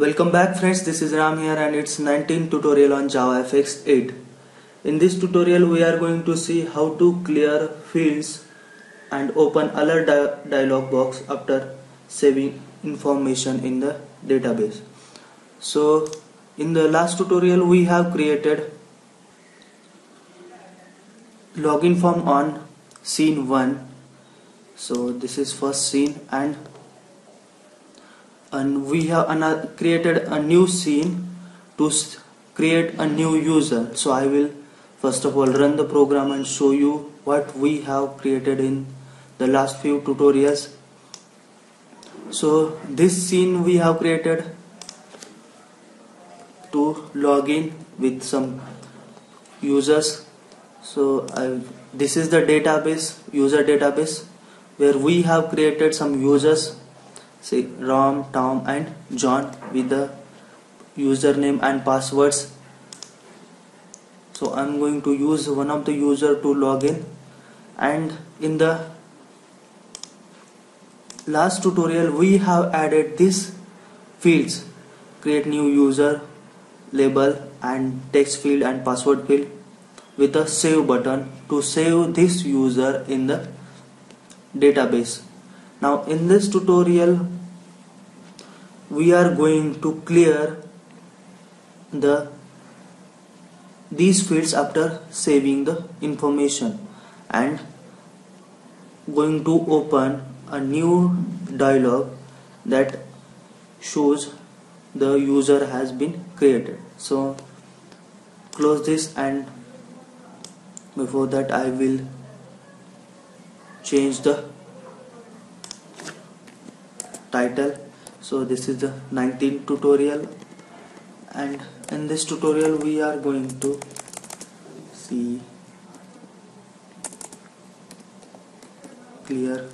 Welcome back friends, this is Ram here and it's 19th tutorial on JavaFX 8. In this tutorial we are going to see how to clear fields and open alert dialog box after saving information in the database. So in the last tutorial we have created login form on scene 1. So this is first scene and we have created a new scene to create a new user. So I will first of all run the program and show you what we have created in the last few tutorials. So this scene we have created to log in with some users. So this is the database, user database, where we have created some users, say Ram, Tom and John, with the username and passwords. So I'm going to use one of the user to log in, and in the last tutorial we have added these fields: create new user, label and text field and password field, with a save button to save this user in the database. Now in this tutorial we are going to clear these fields after saving the information and going to open a new dialog that shows the user has been created. So close this, and before that I will change the title. So this is the 19th tutorial, and in this tutorial we are going to see clear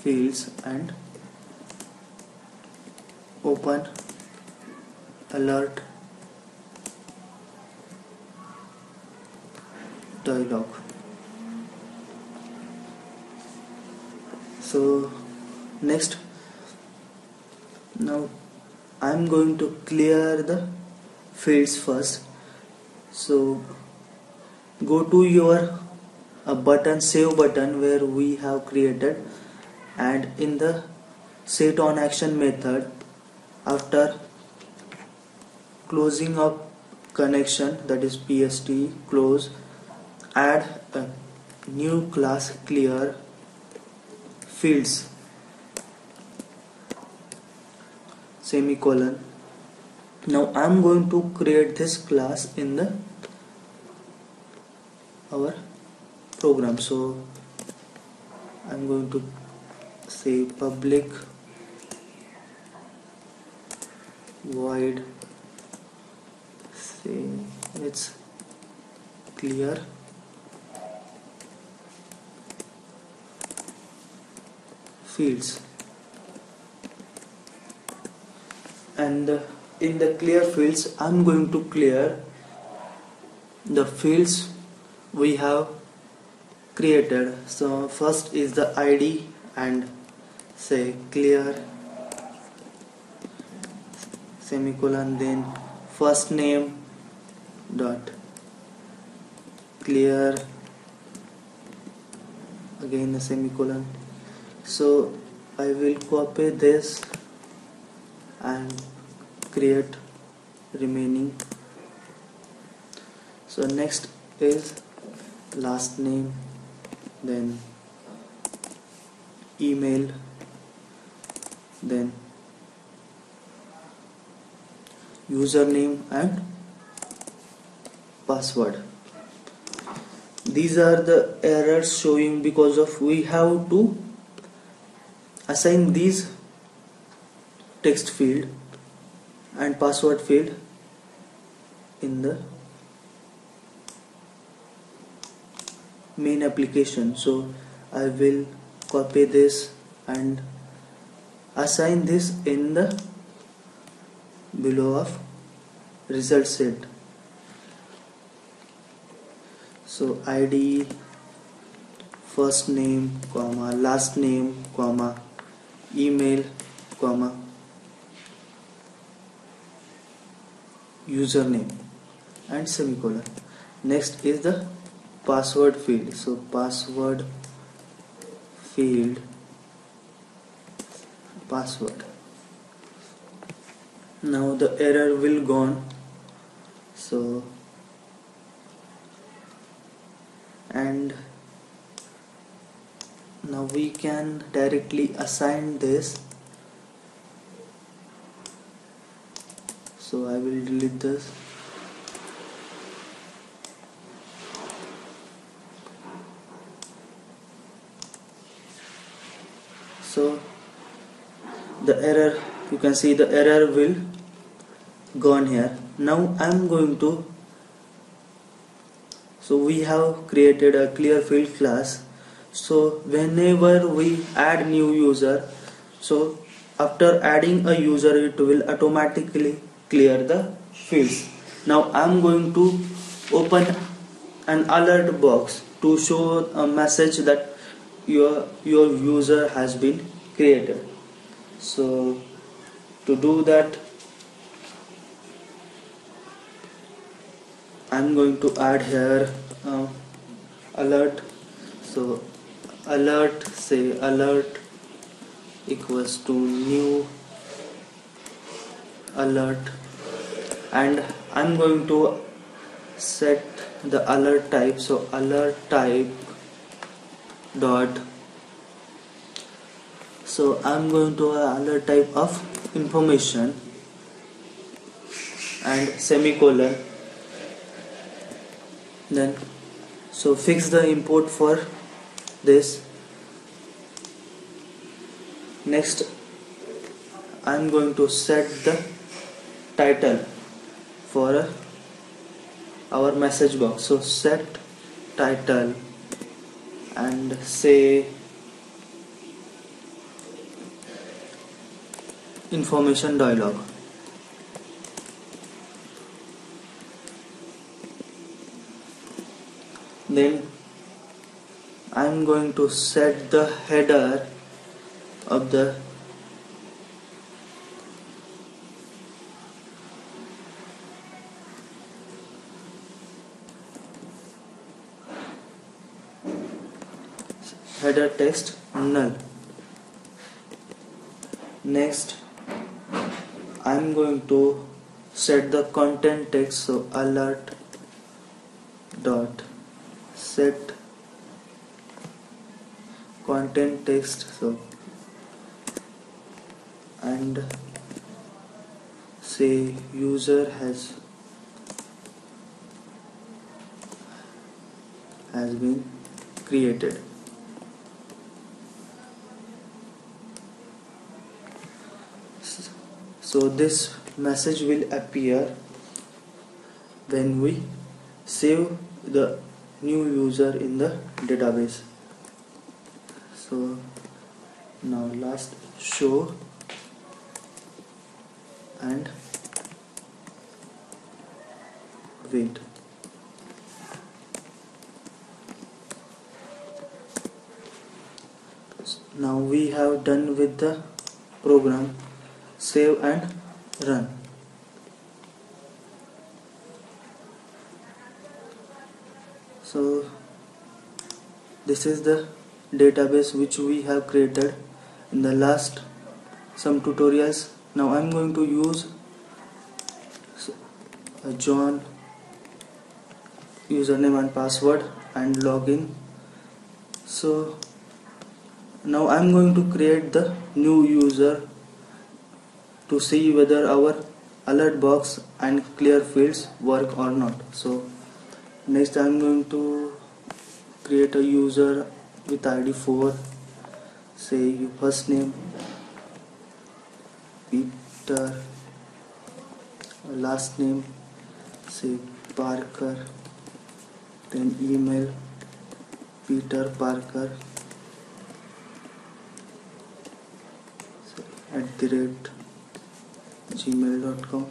fields and open alert dialog. So next, now I'm going to clear the fields first. So go to your button, save button, where we have created, and in the set on action method, after closing up connection, that is PST close, add a new class clear fields semicolon. Now I am going to create this class in the our program. So I am going to say public void, say it's clear fields, and in the clear fields I'm going to clear the fields we have created. So first is the ID, and say clear semicolon, then first name dot clear, again the semicolon. So I will copy this and create remaining. So next is last name, then email, then username and password. These are the errors showing because of we have to assign these text field and password field in the main application. So I will copy this and assign this in the below of result set. So ID, first name, comma, last name, comma, email, comma, username and semicolon. Next is the password field. So password field, password. Now the error will gone. So and now we can directly assign this. So I will delete this. So the error, you can see the error will gone here. Now I'm going to, so we have created a clear field class. So whenever we add new user, so after adding a user it will automatically clear the fields. Now I'm going to open an alert box to show a message that your user has been created. So to do that, I'm going to add here alert. So alert, say alert equals to new alert, and I'm going to set the alert type. So alert type dot, so I'm going to alert type of information and semicolon. Then so fix the import for this. Next I'm going to set the title for our message box. So set title and say information dialog. Then I'm going to set the header of the header text null. Next I'm going to set the content text. So alert dot set content text. So and say user has been created. So this message will appear when we save the new user in the database. So now last show and wait. Now we have done with the program. Save and run. So this is the database which we have created in the last some tutorials. Now I'm going to use a John username and password and login. So now I'm going to create the new user to see whether our alert box and clear fields work or not. So next I'm going to create a user with ID 4, say first name Peter, last name say Parker, then email peterparker@gmail.com.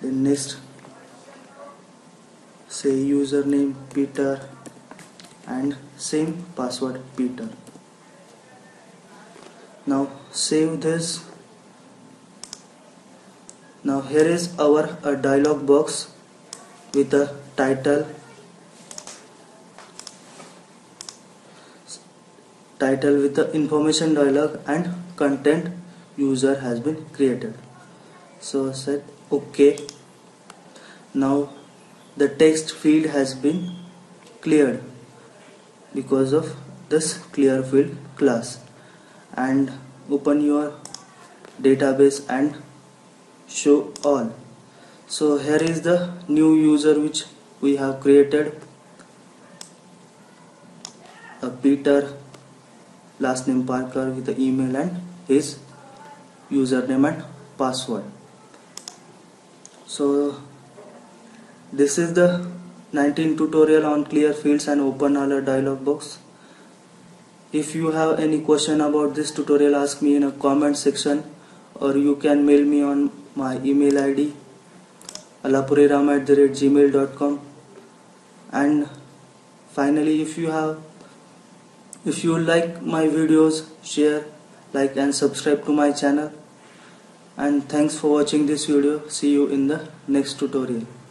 then next say username Peter and same password Peter. Now save this. Now here is our dialog box with a title with the information dialog and content user has been created. So set OK. Now the text field has been cleared because of this clear field class, and open your database and show all. So here is the new user which we have created, a Peter, last name Parker, with the email and his username and password. So this is the 19 tutorial on clear fields and open all dialog box. If you have any question about this tutorial, ask me in a comment section, or you can mail me on my email ID alapureram@gmail.com. and finally, if you like my videos, share, like and subscribe to my channel. And thanks for watching this video. See you in the next tutorial.